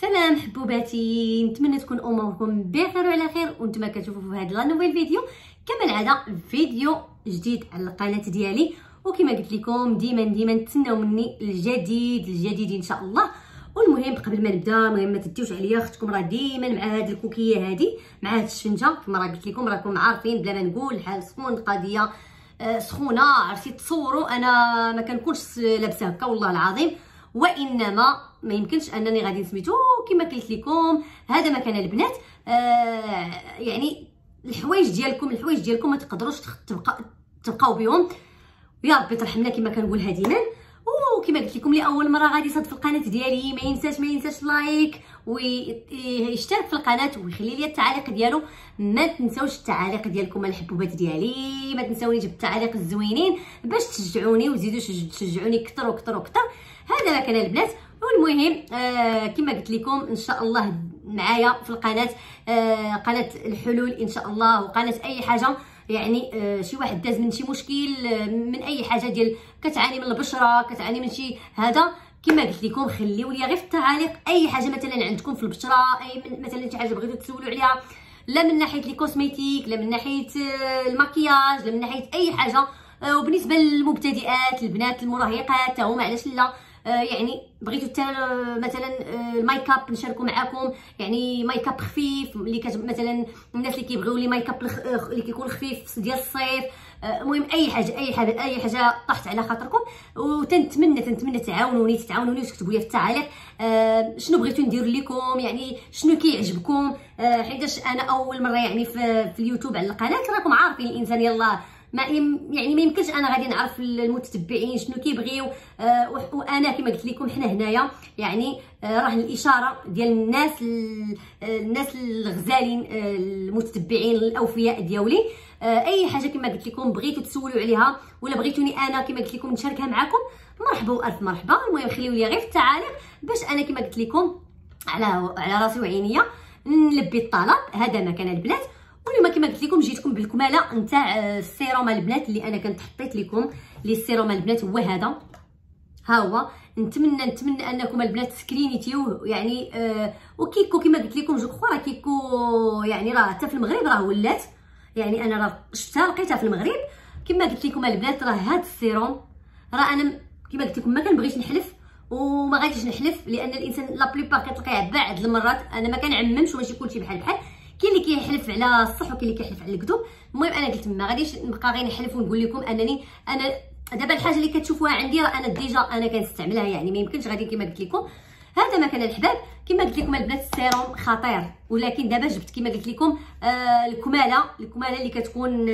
سلام حبوباتي، نتمنى تكون اموركم بخير وعلى خير. وانتم كتشوفوا في هذا لا نوفيل فيديو كما العاده، فيديو جديد على القناه ديالي. وكما قلت لكم ديما نتسناو مني الجديد ان شاء الله. والمهم قبل ما نبدا، المهم ما تديوش عليا، اختكم راه ديما مع هاد الكوكيه هادي، مع هاد الشنجه كما راه قلت لكم، راكم عارفين بلا ما نقول الحال سخون، قضيه سخونه. عرفتي تصوروا انا ما كنكونش لابسه هكا والله العظيم، وانما ما يمكنش انني غادي نسميتو كما قلت لكم. هذا مكان البنات، يعني الحوايج ديالكم ما تقدروش تبقاو بهم. يا ربي ترحمنا كما كنقولها ديما. وكما قلت لكم لاول مره غادي صاد في القناه ديالي، ما ينساش لايك ويشترك في القناه ويخلي لي التعليق ديالو. ما تنساوش التعليق ديالكم الحبوبات ديالي، ما تنساونيش بالتعليق الزوينين باش تشجعوني وتزيدوا تشجعوني كثر. هذا مكان البنات. والمهم كما قلت لكم ان شاء الله معايا في القناه، قناه الحلول ان شاء الله، وقناه اي حاجه يعني شي واحد داز من شي مشكل، من اي حاجه ديال كتعاني من البشره، كتعاني من شي هذا. كما قلت لكم خليوا لي غير في التعاليق اي حاجه مثلا عندكم في البشره، اي مثلا شي حاجه بغيتوا تسولوا عليها، لا من ناحيه الكوسميتيك، لا من ناحيه المكياج، لا من ناحيه اي حاجه. وبالنسبه للمبتدئات، البنات المراهقات، هما علاش لا، يعني بغيتو مثلا المايكاب نشاركو معاكم، يعني مايكاب خفيف اللي مثلا الناس اللي كيبغيو لي مايكاب اللي كيكون خفيف ديال الصيف. المهم اي حاجه طاحت على خاطركم، وتنتمنى تعاونوني وتكتبوا لي في التعاليق شنو بغيتو ندير لكم، يعني شنو كيعجبكم. حيتاش انا اول مره يعني في اليوتيوب على القناه، راكم عارفين الانسان يلاه ما يمكنش انا غادي نعرف المتتبعين شنو كيبغيو. وانا كما قلت لكم حنا هنايا يعني راه الاشاره ديال الناس الغزالين، المتتبعين الاوفياء ديالي. اي حاجه كما قلت لكم بغيتوا تسولوا عليها، ولا بغيتوني انا كما قلت لكم نشاركها معكم، مرحبا والف مرحبا. المهم خليوا لي غير في التعاليق باش انا كما قلت لكم على راسي وعينيا نلبي الطلب. هذا مكان البنات. واليوم كما قلت لكم جيتكم بالكماله نتاع السيروم البنات اللي انا كنت حطيت لكم. لي السيروم البنات هو هذا، ها هو. نتمنى انكم البنات سكرينيتيوه، يعني وكيكو كما قلت لكم جو كخو راه كيكو، يعني راه حتى في المغرب راه ولات، يعني انا راه شفتها لقيتها في المغرب. كما قلت لكم البنات راه هذا السيروم راه انا كما قلت لكم ما كنبغيش نحلف وما غاديش نحلف، لان الانسان لا بليبار كتلقيه بعض المرات. انا ما كنعممش وماشي كلشي بحال كاين اللي كيحلف على الصح وكاين اللي كيحلف على الكذوب. المهم انا قلت ما غاديش نبقى غير نحلف ونقول لكم انني انا دابا الحاجه اللي كتشوفوها عندي راه انا ديجا كنستعملها، يعني ما يمكنش غادي كما قلت لكم. هذا مكان الحباب. كما قلت لكم البنات السيروم خطير، ولكن دابا جبت كما قلت لكم الكماله اللي كتكون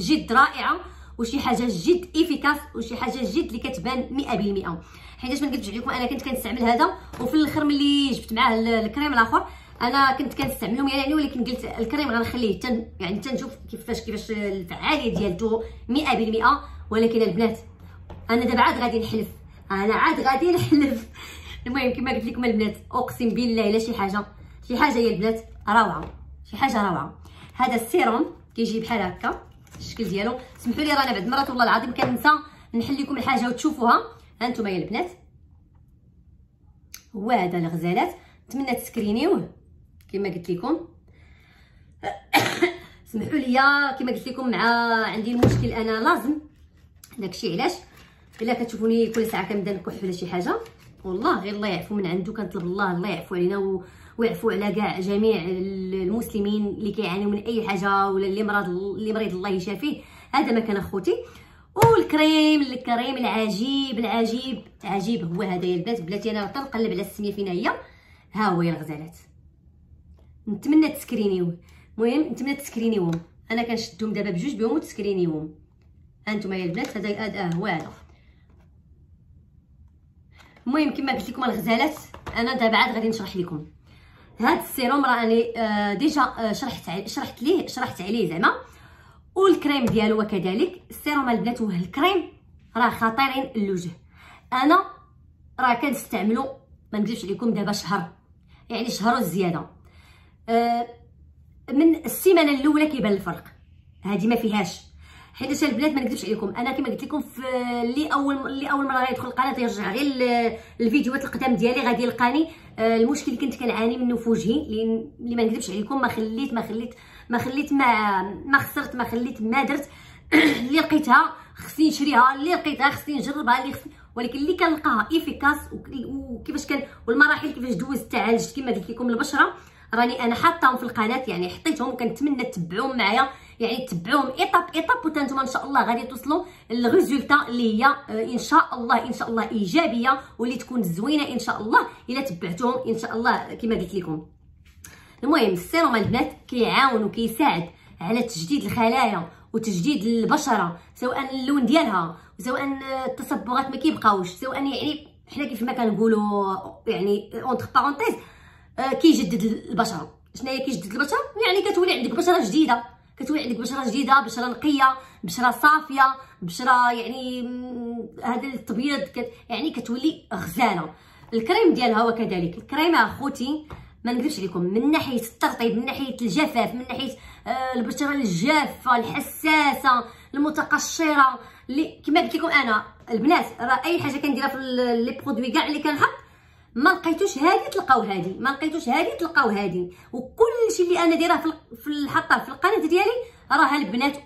جد رائعه، وشي حاجه جد ايفيكاس، وشي حاجه جد اللي كتبان 100%. حيتاش ما نكذبش عليكم انا كنت كنستعمل هذا، وفي الاخر ملي جبت معاه الكريم الاخر انا كنت كنستعملهم يعني، ولكن قلت الكريم غنخليه يعني تنشوف كيفاش الفعاليه ديالته 100%. ولكن البنات انا دابا عاد غادي نحلف. المهم كما قلت لكم البنات اقسم بالله الا شي حاجه هي البنات روعه. هذا السيروم كيجي بحال هكا الشكل ديالو. سمحوا لي راه انا بعد مرات والله العظيم كننسى نحل لكم الحاجه وتشوفوها. ها نتوما يا البنات، هو هذا الغزالات. نتمنى تسكرينيوه كما قلت لكم. سمحوا لي كما قلت لكم مع عندي المشكل انا لازم داكشي، علاش الا كتشوفوني كل ساعه كنبدا نكح ولا شي حاجه، والله غير الله يعفو من عنده. كنطلب الله يعفو علينا ويعفو على كاع جميع المسلمين اللي كيعانيو من اي حاجه، ولا اللي مريض الله يشافيه. هذا ما كان اخوتي. والكريم العجيب هو هذا يا البنات. بلاتي انا غنقلب على السميه فينا هي. ها هو يا الغزالات، نتمنى تسكرينيوه. المهم نتمنى تسكرينيوهم، انا كنشدهم دابا بجوج بهم وتسكرينيوهم. ها نتوما يا البنات، هذا هو هذا. المهم كما قلت لكم الغزالات انا دابا عاد غادي نشرح لكم هذا السيروم. راني ديجا شرحت عليه زعما، والكريم ديالو وكذلك. السيروم البنات والكريم راه خطيرين للوجه. انا راه كنستعملو ما نكذبش عليكم دابا شهر، يعني شهر وزياده. من السيمانه الاولى كيبان الفرق، هذه ما فيهاش. حيت البنات ما نكذبش عليكم، انا كما قلت لكم في اللي اول مره يدخل القناه يرجع غير الفيديوهات القدام ديالي غادي يلقاني المشكل اللي كنت كنعاني منه في وجهي، اللي ما نكذبش عليكم ما خسرت ما درت اللي لقيتها خصني نشريها، اللي لقيتها خصني نجربها، ولكن اللي كنلقاها ايفيكاس وكيفاش كان والمراحل كيفاش دوزت تعالجت كما قلت لكم البشره راني انا حاطاهم في القناه، يعني حطيتهم وكنتمنى تتبعوهم معايا، يعني تتبعوهم ايطاب ايطاب وتنتوما ان شاء الله غادي توصلوا للريزولتا اللي هي ان شاء الله ايجابيه واللي تكون زوينه ان شاء الله الا تبعتوهم ان شاء الله كما قلت لكم. المهم السيروم البنات كيعاون وكيساعد على تجديد الخلايا وتجديد البشره، سواء اللون ديالها سواء التصبغات ما كيبقاوش، سواء يعني حنا كيف ما كنقولوا يعني اونتر بارونتيز كيجدد البشره. شناهي كيجدد البشره؟ يعني كتولي عندك بشره جديده، بشره نقيه، بشره صافيه، بشره يعني هذا التبيض يعني كتولي غزاله. الكريم ديالها وكذلك الكريمه اخوتي ما نكذبش عليكم من ناحيه الترطيب، من ناحيه الجفاف، من ناحيه البشره الجافه الحساسه المتقشره اللي كما قلت لكم انا البنات راه اي حاجه كنديرها في لي برودوي كاع اللي كنحط ما لقيتوش هادي تلقاو هادي، وكلشي اللي انا دايره في حاطه في القناه ديالي راه البنات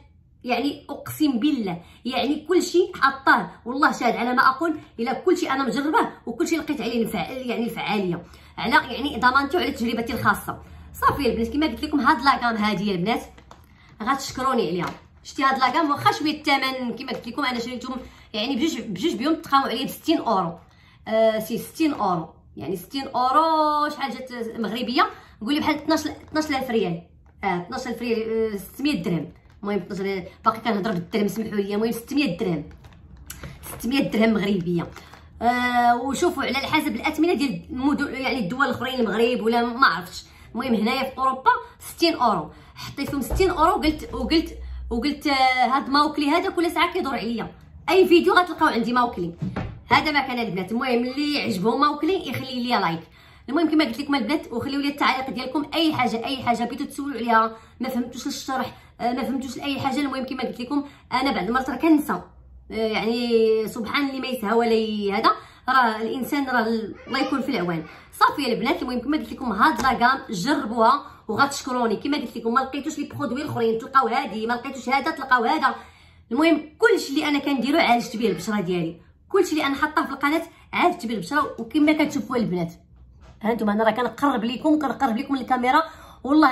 يعني اقسم بالله يعني كلشي حطاه والله شاهد على ما اقول، الى كلشي انا مجربه وكلشي لقيت عليه يعني الفعاليه على يعني ضمانته على تجربتي الخاصه. صافي البنات كما قلت لكم هاد لاكام هادي البنات غتشكروني عليها، شتي هاد لاكام واخا شويه الثمن كما قلت لكم انا شريتهم يعني بجوج بيهم تقاو عليه ب 60 اورو سي 60 اورو يعني 60 اورو شحال جات مغربيه قولي بحال 12000 ريال 12000 ريال 600 درهم، المهم باقي كنهضر بالدرهم سمحوا لي، المهم 600 درهم 600 درهم مغربيه. وشوفوا على حسب الاثمنه ديال المدن يعني الدول الاخرين المغرب ولا ما عرفتش، المهم هنايا في اوروبا 60 اورو حطيتهم 60 اورو وقلت هاد ماوكلي هذا كل ساعه كيدور عليا اي فيديو غتلقاو عندي ماوكلي هذا ما كان البنات. المهم اللي عجبهم ماوكلي يخلي لي لايك، المهم كما قلت لكم البنات وخليوا لي التعليق ديالكم اي حاجه بغيتو تسولوا عليها ما فهمتوش الشرح ما فهمتوش اي حاجه، المهم كما قلت لكم انا بعض المرات كنسى يعني سبحان اللي ما يسهى ولا هذا راه الانسان راه الله يكون في العوان. صافي يا البنات المهم كما قلت لكم هاد لاكام جربوها وغتشكروني، كما قلت لكم ما لقيتوش لي برودوي الاخرين تلقاو هادي، ما لقيتوش هذا تلقاو هذا، المهم كلشي اللي انا كنديرو عالجت به البشره ديالي، كلشي اللي انا حاطاه في القناه عالجت به البشره. وكما كتشوفوا البنات هانتوما انا راه كنقرب لكم الكاميرا والله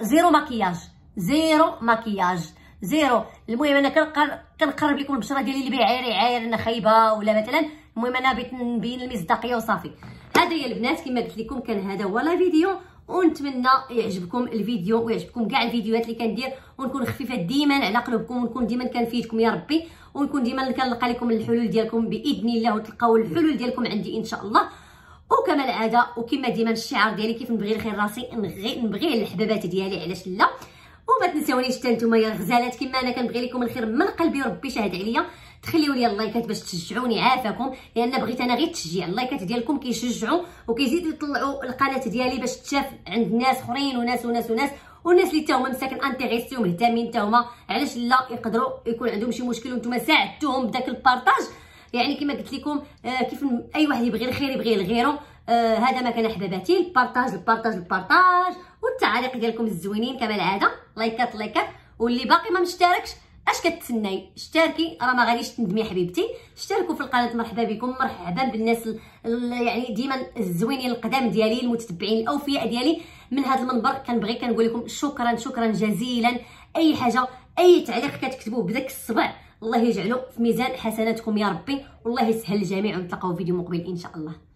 زيرو مكياج. المهم انا كنقرب لكم البشره ديالي اللي عاير انا خايبه ولا مثلا، المهم انا بغيت نبين المصداقيه وصافي. هذا يا البنات كما قلت لكم كان هذا هو لا فيديو، ونتمنى يعجبكم الفيديو ويعجبكم كاع الفيديوهات اللي كندير، ونكون خفيفه ديما على قلوبكم، ونكون ديما كنفيدكم يا ربي، ونكون ديما كنلقى لكم الحلول ديالكم باذن الله، وتلقاو الحلول ديالكم عندي ان شاء الله. وكما العاده وكما ديما الشعار ديالي كيف نبغي الخير راسي نبغي الحبابات ديالي علاش لا. وما تنساونيش حتى نتوما يا غزالات كما انا كنبغي لكم الخير من قلبي وربي شاهد عليا، تخليوا لي اللايكات باش تشجعوني عافاكم، لان بغيت انا غير التشجيع، اللايكات ديالكم كيشجعوا وكيزيدوا يطلعوا القناه ديالي باش تشاف عند ناس اخرين وناس والناس اللي تا هما مساكن انتريستي ومهتمين تا هما علاش لا يقدروا يكون عندهم شي مشكل وانتم ساعدتوهم بداك البارطاج. يعني كما قلت لكم كيف اي واحد يبغي الخير يبغي لغيره، هذا ما كان احباباتي البارطاج والتعاليق ديالكم الزوينين كما العاده، لايكات واللي باقي ما مشتركش اش كتسناي اشتركي راه ما غاديش تندمي حبيبتي، اشتركوا في القناه مرحبا بكم، مرحبا بالناس يعني ديما الزوينين القدام ديالي المتتبعين الاوفياء ديالي. من هذا المنبر كنبغي كنقول لكم شكرا جزيلا، اي حاجه اي تعليق كتكتبوه بداك الصبع الله يجعله في ميزان حسناتكم يا ربي، والله يسهل الجميع، ونتلاقاو فيديو مقبل ان شاء الله.